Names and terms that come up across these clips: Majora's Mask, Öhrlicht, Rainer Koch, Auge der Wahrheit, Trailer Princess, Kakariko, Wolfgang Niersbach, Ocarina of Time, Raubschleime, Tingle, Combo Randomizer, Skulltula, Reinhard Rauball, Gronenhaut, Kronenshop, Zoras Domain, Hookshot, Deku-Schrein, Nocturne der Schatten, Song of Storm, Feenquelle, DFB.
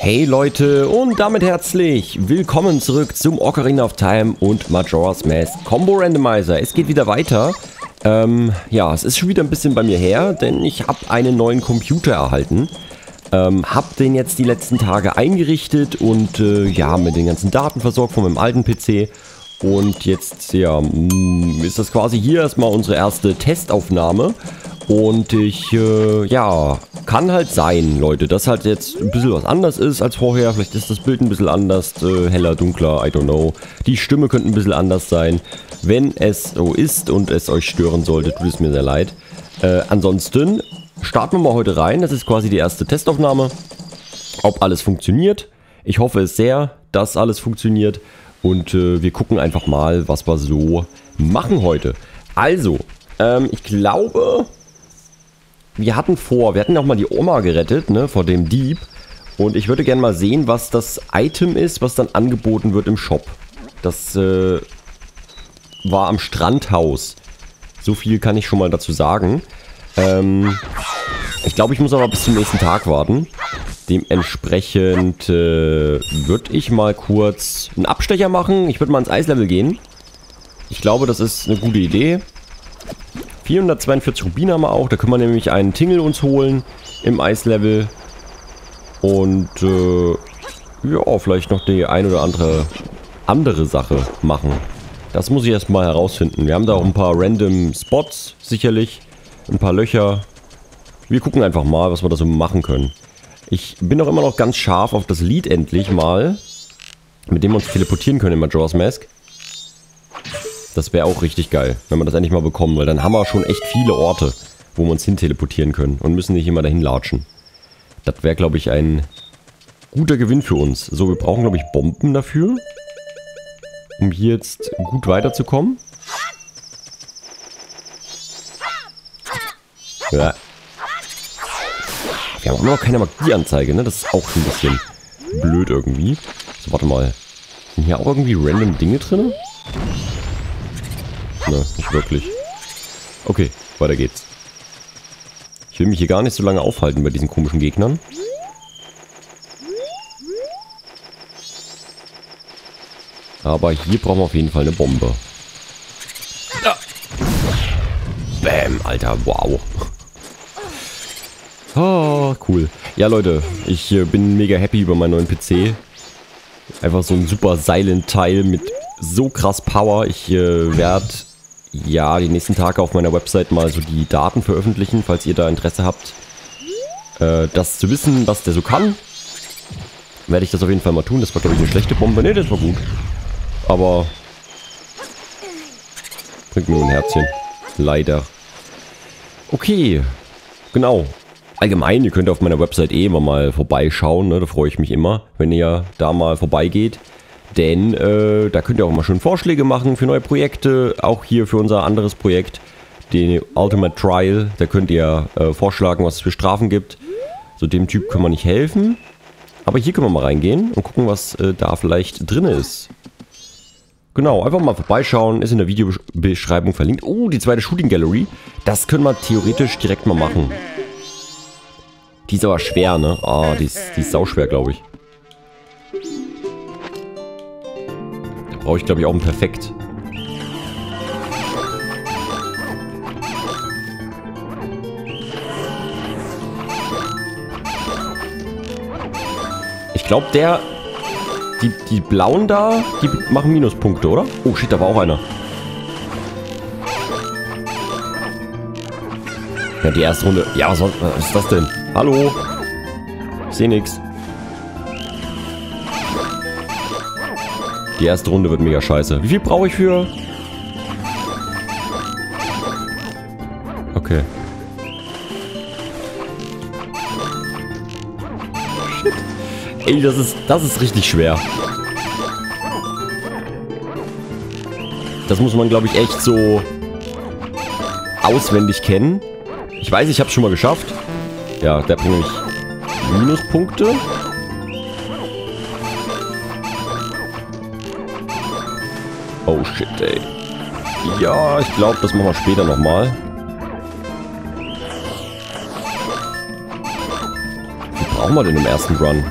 Hey Leute und damit herzlich willkommen zurück zum Ocarina of Time und Majora's Mask Combo Randomizer. Es geht wieder weiter. Ja, es ist schon wieder ein bisschen bei mir her, denn ich habe einen neuen Computer erhalten. Hab den jetzt die letzten Tage eingerichtet und ja, mit den ganzen Daten versorgt von meinem alten PC. Und jetzt, ja, ist das quasi hier erstmal unsere erste Testaufnahme. Und ich, ja, kann halt sein, Leute, dass halt jetzt ein bisschen was anders ist als vorher. Vielleicht ist das Bild ein bisschen anders, heller, dunkler, I don't know. Die Stimme könnte ein bisschen anders sein. Wenn es so ist und es euch stören sollte, tut es mir sehr leid. Ansonsten starten wir mal heute rein. Das ist quasi die erste Testaufnahme. Ob alles funktioniert. Ich hoffe es sehr, dass alles funktioniert. Und wir gucken einfach mal, was wir so machen heute. Also, ich glaube... Wir hatten auch mal die Oma gerettet, ne, vor dem Dieb. Und ich würde gerne mal sehen, was das Item ist, was dann angeboten wird im Shop. Das war am Strandhaus. So viel kann ich schon mal dazu sagen. Ich glaube, ich muss aber bis zum nächsten Tag warten. Dementsprechend würde ich mal kurz einen Abstecher machen. Ich würde mal ins Eislevel gehen. Ich glaube, das ist eine gute Idee. 442 Rubine haben wir auch. Da können wir nämlich einen Tingle uns holen im Eislevel. Und ja, vielleicht noch die ein oder andere Sache machen. Das muss ich erstmal herausfinden. Wir haben da auch ein paar random Spots sicherlich. Ein paar Löcher. Wir gucken einfach mal, was wir da so machen können. Ich bin auch immer noch ganz scharf auf das Lied endlich mal. Mit dem wir uns teleportieren können in Majora's Mask. Das wäre auch richtig geil, wenn wir das endlich mal bekommen, weil dann haben wir schon echt viele Orte, wo wir uns hin teleportieren können und müssen nicht immer dahin latschen. Das wäre, glaube ich, ein guter Gewinn für uns. So, wir brauchen, glaube ich, Bomben dafür, um hier jetzt gut weiterzukommen. Ja. Wir haben auch noch keine Magieanzeige, ne? Das ist auch ein bisschen blöd irgendwie. So, warte mal. Sind hier auch irgendwie random Dinge drin? Ne, nicht wirklich. Okay, weiter geht's. Ich will mich hier gar nicht so lange aufhalten bei diesen komischen Gegnern. Aber hier brauchen wir auf jeden Fall eine Bombe. Ah. Bäm, Alter, wow. Oh, cool. Ja, Leute, ich bin mega happy über meinen neuen PC. Einfach so ein super Silent-Teil mit so krass Power. Ich werde... ja, die nächsten Tage auf meiner Website mal so die Daten veröffentlichen, falls ihr da Interesse habt, das zu wissen, was der so kann. Werde ich das auf jeden Fall mal tun. Das war, glaube ich, eine schlechte Bombe. Ne, das war gut. Aber bringt nur ein Herzchen. Leider. Okay, genau. Allgemein, ihr könnt auf meiner Website eh immer mal vorbeischauen. Ne? Da freue ich mich immer, wenn ihr da mal vorbeigeht. Denn da könnt ihr auch mal schön Vorschläge machen für neue Projekte. Auch hier für unser anderes Projekt, den Ultimate Trial. Da könnt ihr vorschlagen, was es für Strafen gibt. So, dem Typ können wir nicht helfen. Aber hier können wir mal reingehen und gucken, was da vielleicht drin ist. Genau, einfach mal vorbeischauen. Ist in der Videobeschreibung verlinkt. Oh, die zweite Shooting Gallery. Das können wir theoretisch direkt mal machen. Die ist aber schwer, ne? Ah, die ist sauschwer, glaube ich. Brauche ich, glaube ich, auch ein Perfekt. Ich glaube, die blauen da, die machen Minuspunkte, oder? Oh shit, da war auch einer. Ja, die erste Runde. Ja, was ist das denn? Hallo? Ich sehe nichts. Die erste Runde wird mega scheiße. Wie viel brauche ich für? Okay. Shit. Ey, das ist richtig schwer. Das muss man, glaube ich, echt so auswendig kennen. Ich weiß, ich habe es schon mal geschafft. Ja, da bringe ich Minuspunkte. Oh shit, ey. Ja, ich glaube, das machen wir später nochmal. Wie brauchen wir denn im ersten Run?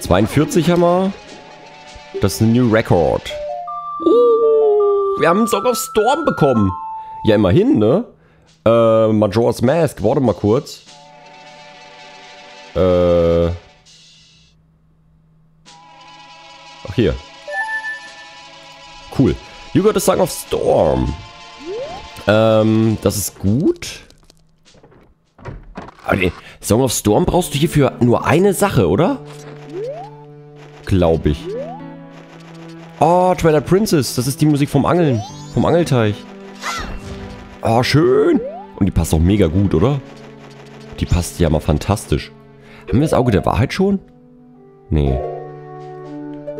42 haben wir. Das ist ein New Record. Wir haben einen Song of Storm bekommen. Ja, immerhin, ne? Majora's Mask. Warte mal kurz. Ach, hier. Cool. You got a Song of Storm. Das ist gut. Aber den Song of Storm brauchst du hierfür nur eine Sache, oder? Glaube ich. Oh, Trailer Princess. Das ist die Musik vom Angeln. Vom Angelteich. Oh, schön. Und die passt auch mega gut, oder? Die passt ja mal fantastisch. Haben wir das Auge der Wahrheit schon? Nee.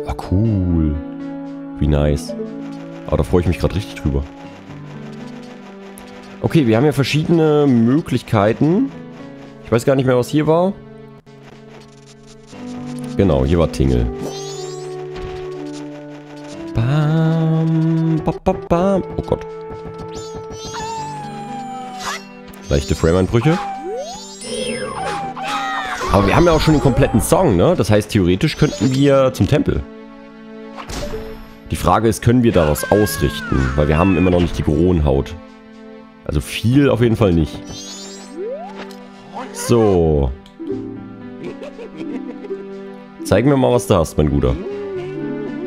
Oh, cool. Wie nice. Aber da freue ich mich gerade richtig drüber. Okay, wir haben ja verschiedene Möglichkeiten. Ich weiß gar nicht mehr, was hier war. Genau, hier war Tingle. Bam, ba, ba, bam. Oh Gott. Leichte Frame-Einbrüche. Aber wir haben ja auch schon den kompletten Song, ne? Das heißt, theoretisch könnten wir zum Tempel. Die Frage ist, können wir daraus ausrichten? Weil wir haben immer noch nicht die Gronenhaut. Also viel auf jeden Fall nicht. So. Zeig mir mal, was du hast, mein Guter.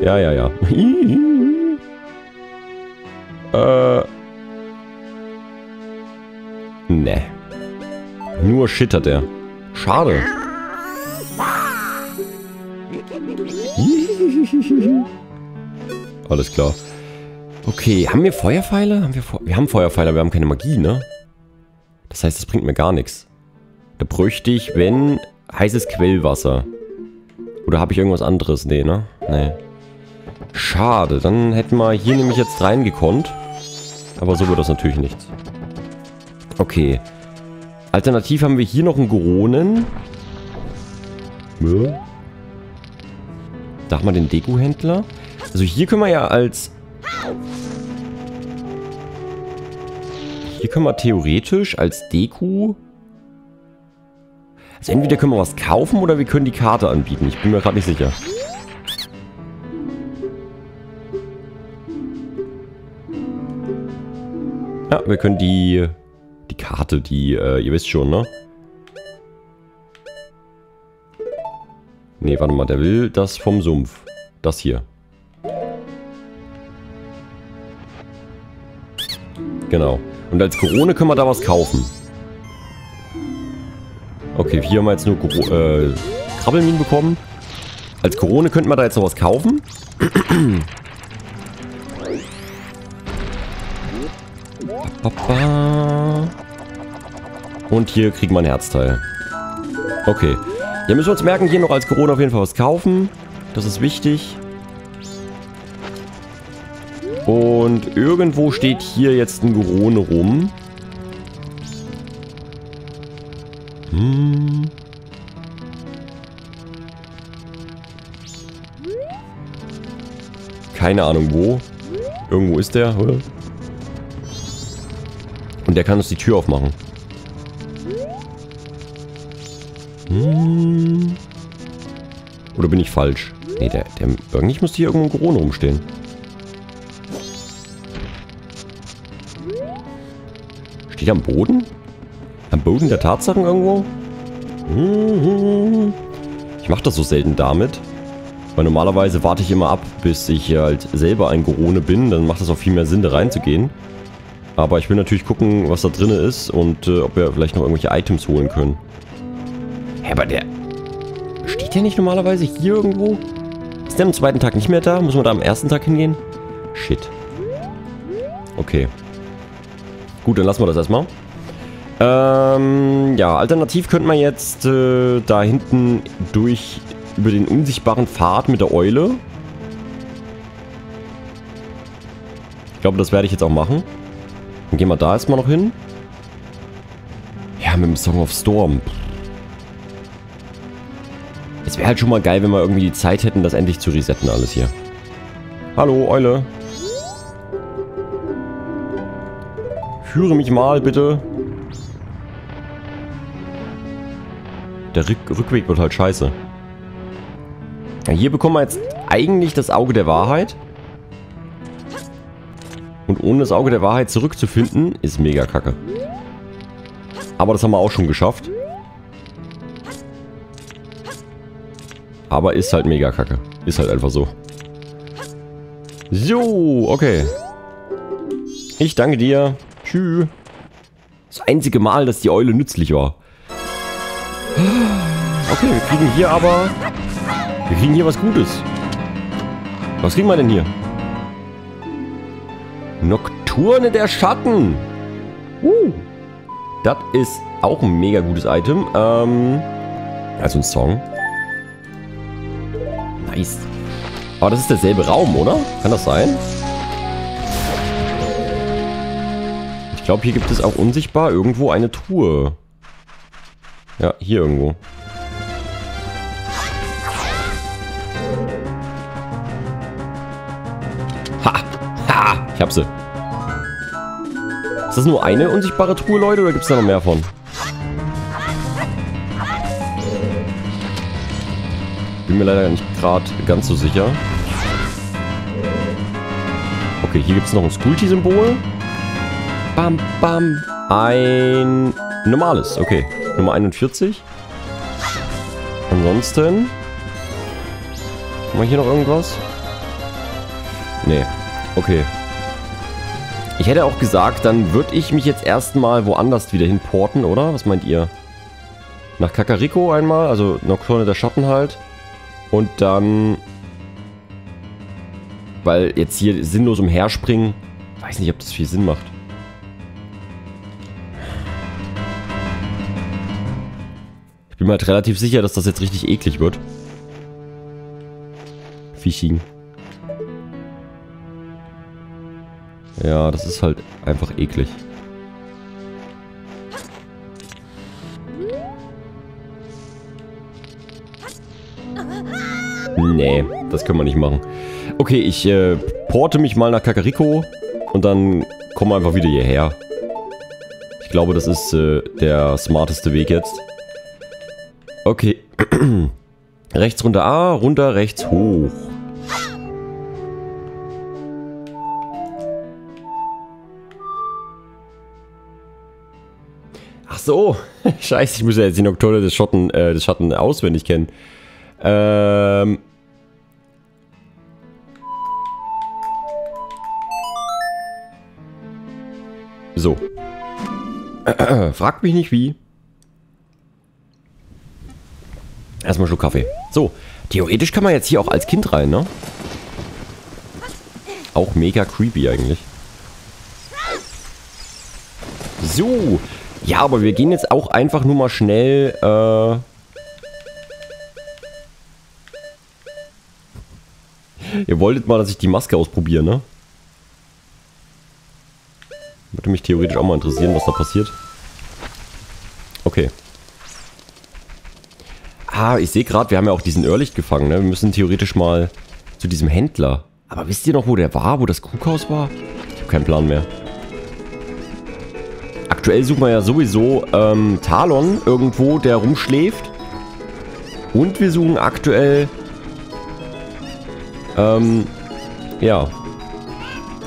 Ja, ja, ja. Ne. Nur schittert er. Schade. Alles klar. Okay, haben wir Feuerpfeile? Wir haben Feuerpfeile, wir haben keine Magie, ne? Das heißt, das bringt mir gar nichts. Da bräuchte ich, wenn, heißes Quellwasser. Oder habe ich irgendwas anderes? Nee, ne? Nee. Schade, dann hätten wir hier nämlich jetzt reingekonnt. Aber so wird das natürlich nichts. Okay. Alternativ haben wir hier noch einen Gronen. Ja. Da haben wir den Deku-Händler. Also hier können wir ja als... Hier können wir theoretisch als Deku... Also entweder können wir was kaufen oder wir können die Karte anbieten. Ich bin mir gerade nicht sicher. Ja, wir können die Karte, die, ihr wisst schon, ne? Ne, warte mal, der will das vom Sumpf. Das hier. Genau. Und als Corona können wir da was kaufen. Okay, hier haben wir jetzt nur Krabbelminen bekommen. Als Corona könnten wir da jetzt noch was kaufen. Und hier kriegen wir ein Herzteil. Okay. Ja, müssen wir uns merken, hier noch als Corona auf jeden Fall was kaufen. Das ist wichtig. Und irgendwo steht hier jetzt ein Corona rum. Hm. Keine Ahnung wo. Irgendwo ist der. Und der kann uns die Tür aufmachen. Hm. Oder bin ich falsch? Nee, eigentlich muss hier irgendwo ein Corona rumstehen. Steht am Boden? Am Boden der Tatsachen irgendwo? Ich mache das so selten damit. Weil normalerweise warte ich immer ab, bis ich halt selber ein Gorone bin. Dann macht das auch viel mehr Sinn, da reinzugehen. Aber ich will natürlich gucken, was da drin ist. Und ob wir vielleicht noch irgendwelche Items holen können. Hä, aber der... Steht der nicht normalerweise hier irgendwo? Ist der am zweiten Tag nicht mehr da? Muss man da am ersten Tag hingehen? Shit. Okay. Gut, dann lassen wir das erstmal. Ja, alternativ könnte man jetzt da hinten durch über den unsichtbaren Pfad mit der Eule. Ich glaube, das werde ich jetzt auch machen. Dann gehen wir da erstmal noch hin. Ja, mit dem Song of Storm. Es wäre halt schon mal geil, wenn wir irgendwie die Zeit hätten, das endlich zu resetten alles hier. Hallo, Eule. Führe mich mal, bitte. Der Rückweg wird halt scheiße. Ja, hier bekommen wir jetzt eigentlich das Auge der Wahrheit. Und ohne das Auge der Wahrheit zurückzufinden, ist mega kacke. Aber das haben wir auch schon geschafft. Aber ist halt mega kacke. Ist halt einfach so. So, okay. Ich danke dir. Tschüss. Das einzige Mal, dass die Eule nützlich war. Okay, wir kriegen hier aber... Wir kriegen hier was Gutes. Was kriegen wir denn hier? Nocturne der Schatten. Das ist auch ein mega gutes Item. Also ein Song. Nice. Aber das ist derselbe Raum, oder? Kann das sein? Ich glaube, hier gibt es auch unsichtbar irgendwo eine Truhe. Ja, hier irgendwo. Ich hab sie. Ist das nur eine unsichtbare Truhe, Leute, oder gibt es da noch mehr von? Bin mir leider nicht gerade ganz so sicher. Okay, hier gibt es noch ein Skulltula-Symbol. Bam, bam. Ein normales. Okay, Nummer 41. Ansonsten... Haben wir hier noch irgendwas? Nee. Okay. Ich hätte auch gesagt, dann würde ich mich jetzt erstmal woanders wieder hinporten, oder? Was meint ihr? Nach Kakariko einmal, also Nocturne der Schatten halt. Und dann... Weil jetzt hier sinnlos umherspringen. Weiß nicht, ob das viel Sinn macht. Ich bin mir halt relativ sicher, dass das jetzt richtig eklig wird. Fishing. Ja, das ist halt einfach eklig. Nee, das können wir nicht machen. Okay, ich porte mich mal nach Kakariko und dann kommen wir einfach wieder hierher. Ich glaube, das ist der smarteste Weg jetzt. Okay. Rechts runter A, runter rechts hoch. So, scheiße, ich muss ja jetzt die Nocturne des Schatten auswendig kennen. So. Fragt mich nicht wie. Erstmal einen Schluck Kaffee. So, theoretisch kann man jetzt hier auch als Kind rein, ne? Auch mega creepy eigentlich. So. Ja, aber wir gehen jetzt auch einfach nur mal schnell, Ihr wolltet mal, dass ich die Maske ausprobiere, ne? Würde mich theoretisch auch mal interessieren, was da passiert. Okay. Ah, ich sehe gerade, wir haben ja auch diesen Öhrlicht gefangen, ne? Wir müssen theoretisch mal zu diesem Händler. Aber wisst ihr noch, wo der war? Wo das Kuhhaus war? Ich habe keinen Plan mehr. Aktuell suchen wir ja sowieso Talon irgendwo, der rumschläft. Und wir suchen aktuell ja,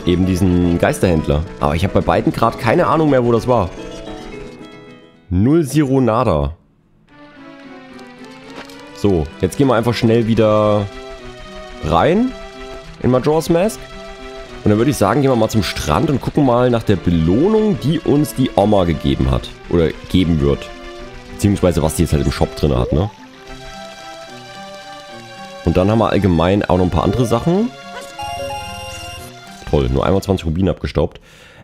eben diesen Geisterhändler. Aber ich habe bei beiden gerade keine Ahnung mehr, wo das war. Null Zero Nada. So, jetzt gehen wir einfach schnell wieder rein in Majora's Mask. Und dann würde ich sagen, gehen wir mal zum Strand und gucken mal nach der Belohnung, die uns die Oma gegeben hat. Oder geben wird. Beziehungsweise was die jetzt halt im Shop drin hat, ne? Und dann haben wir allgemein auch noch ein paar andere Sachen. Toll, nur einmal 20 Rubine abgestaubt.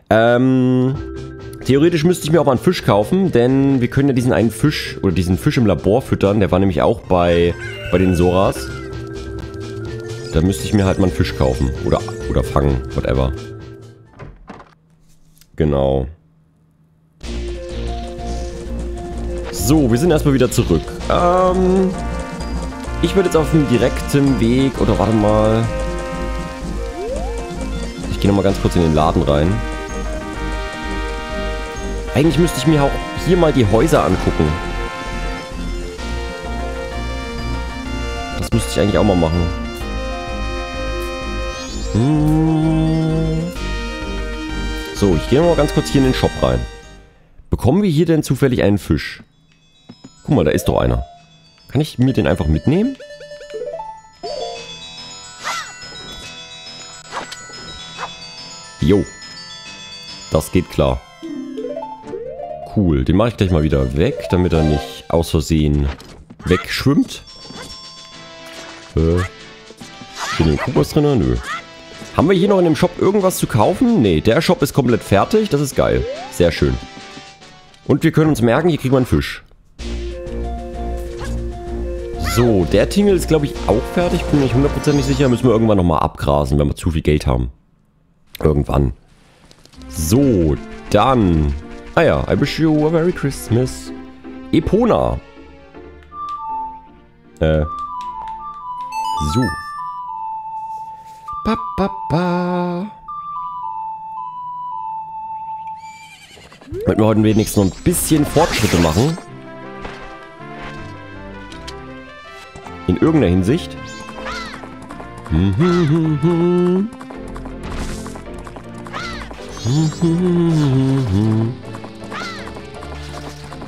Theoretisch müsste ich mir auch mal einen Fisch kaufen, denn wir können ja diesen einen Fisch, oder diesen Fisch im Labor füttern. Der war nämlich auch bei den Zoras. Da müsste ich mir halt mal einen Fisch kaufen. Oder fangen, whatever. Genau. So, wir sind erstmal wieder zurück. Ich würde jetzt auf dem direkten Weg... Oder warte mal. Ich gehe nochmal ganz kurz in den Laden rein. Eigentlich müsste ich mir auch hier mal die Häuser angucken. Das müsste ich eigentlich auch mal machen. So, ich gehe mal ganz kurz hier in den Shop rein. Bekommen wir hier denn zufällig einen Fisch? Guck mal, da ist doch einer. Kann ich mir den einfach mitnehmen? Jo. Das geht klar. Cool, den mache ich gleich mal wieder weg, damit er nicht aus Versehen wegschwimmt. Sind hier Kubas drin? Nö. Haben wir hier noch in dem Shop irgendwas zu kaufen? Ne, der Shop ist komplett fertig. Das ist geil. Sehr schön. Und wir können uns merken, hier kriegt man einen Fisch. So, der Tingle ist, glaube ich, auch fertig. Bin mir nicht hundertprozentig sicher. Müssen wir irgendwann nochmal abgrasen, wenn wir zu viel Geld haben. Irgendwann. So, dann... Ah ja, I wish you a Merry Christmas. Epona. So. Ba, ba, ba. Wollten wir heute wenigstens noch ein bisschen Fortschritte machen. In irgendeiner Hinsicht.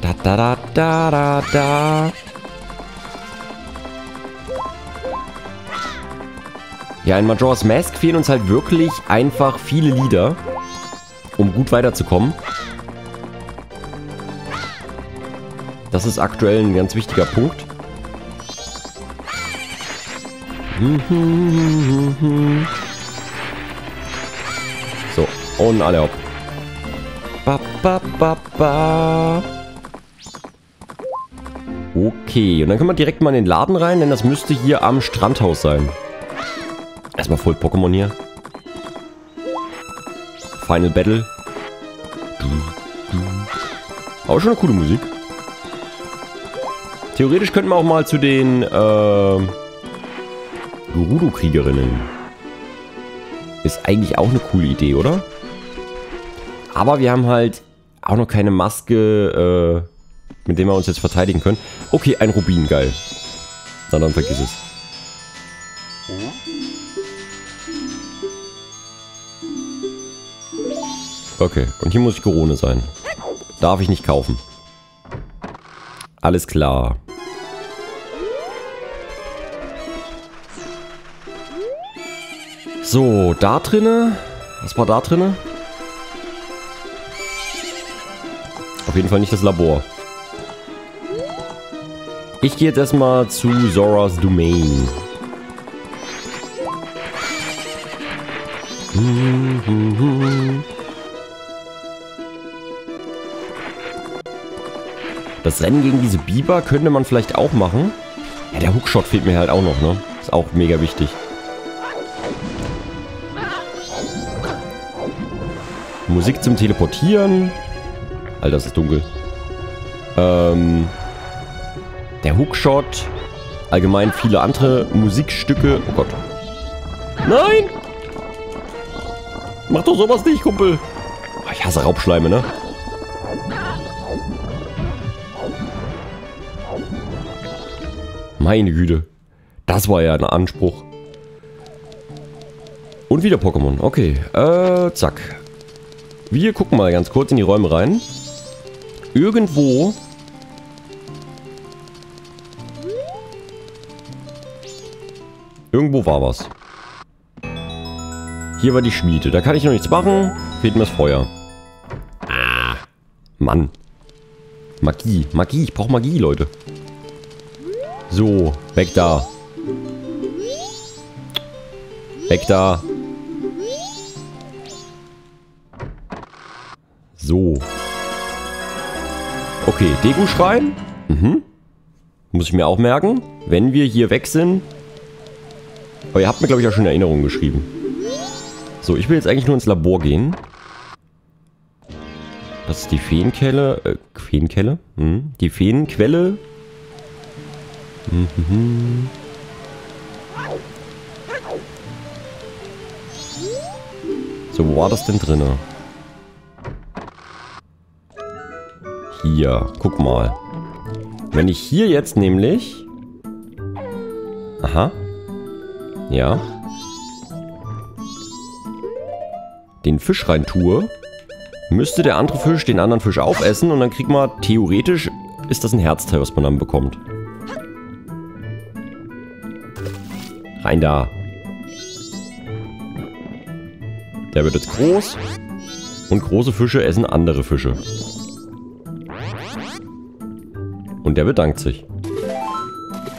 Da, da, da, da, da, da. Ja, in Majora's Mask fehlen uns halt wirklich einfach viele Lieder, um gut weiterzukommen. Das ist aktuell ein ganz wichtiger Punkt. So, und alle hopp. Ba, ba, ba, ba. Okay, und dann können wir direkt mal in den Laden rein, denn das müsste hier am Strandhaus sein. Erstmal voll Pokémon hier. Final Battle. Auch schon eine coole Musik. Theoretisch könnten wir auch mal zu den Gerudo-Kriegerinnen. Ist eigentlich auch eine coole Idee, oder? Aber wir haben halt auch noch keine Maske, mit der wir uns jetzt verteidigen können. Okay, ein Rubin, geil. Na dann vergiss es. Okay, und hier muss ich Corona sein. Darf ich nicht kaufen. Alles klar. So, da drinne. Was war da drinne? Auf jeden Fall nicht das Labor. Ich gehe jetzt erstmal zu Zoras Domain. Das Rennen gegen diese Biber könnte man vielleicht auch machen. Ja, der Hookshot fehlt mir halt auch noch, ne? Ist auch mega wichtig. Musik zum Teleportieren. Alter, das ist dunkel. Der Hookshot. Allgemein viele andere Musikstücke. Oh Gott. Nein! Mach doch sowas nicht, Kumpel. Oh, ich hasse Raubschleime, ne? Meine Güte. Das war ja ein Anspruch. Und wieder Pokémon. Okay. Zack. Wir gucken mal ganz kurz in die Räume rein. Irgendwo. Irgendwo war was. Hier war die Schmiede. Da kann ich noch nichts machen. Fehlt mir das Feuer. Ah. Mann. Magie. Magie. Ich brauche Magie, Leute. So, weg da. Weg da. So. Okay, Deku-Schrein. Muss ich mir auch merken, wenn wir hier weg sind. Aber ihr habt mir, glaube ich, auch schon Erinnerungen geschrieben. So, ich will jetzt eigentlich nur ins Labor gehen. Das ist die Feenquelle. Feenquelle? Die Feenquelle. So, wo war das denn drin? Hier, guck mal. Wenn ich hier jetzt nämlich Aha. Ja. Den Fisch rein tue, müsste der andere Fisch den anderen Fisch aufessen und dann kriegt man theoretisch, ist das ein Herzteil, was man dann bekommt. Rein da. Der wird jetzt groß und große Fische essen andere Fische. Und der bedankt sich.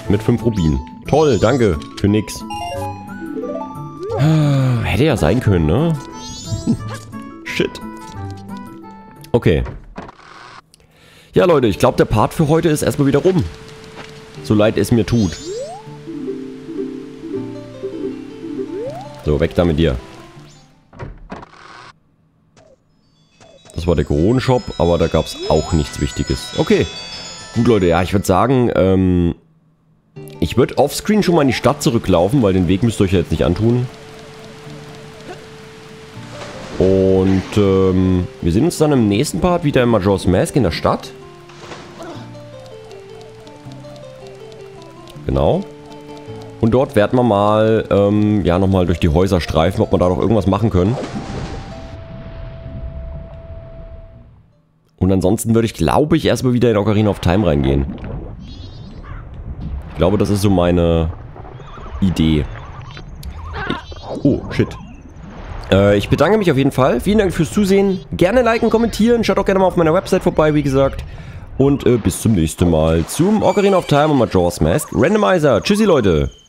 Mit 5 Rubinen. Toll, danke. Für nix. Hätte ja sein können, ne? Shit. Okay. Ja, Leute, ich glaube, der Part für heute ist erstmal wieder rum. So leid es mir tut. So, weg da mit dir. Das war der Kronenshop, aber da gab es auch nichts Wichtiges. Okay. Gut, Leute, ja, ich würde sagen, ich würde offscreen schon mal in die Stadt zurücklaufen, weil den Weg müsst ihr euch ja jetzt nicht antun. Und wir sehen uns dann im nächsten Part wieder in Majora's Mask in der Stadt. Genau. Und dort werden wir mal, ja, nochmal durch die Häuser streifen, ob wir da noch irgendwas machen können. Und ansonsten würde ich, glaube ich, erstmal wieder in Ocarina of Time reingehen. Ich glaube, das ist so meine Idee. Oh, shit. Ich bedanke mich auf jeden Fall. Vielen Dank fürs Zusehen. Gerne liken, kommentieren. Schaut auch gerne mal auf meiner Website vorbei, wie gesagt. Und bis zum nächsten Mal zum Ocarina of Time und Majora's Mask Randomizer. Tschüssi, Leute.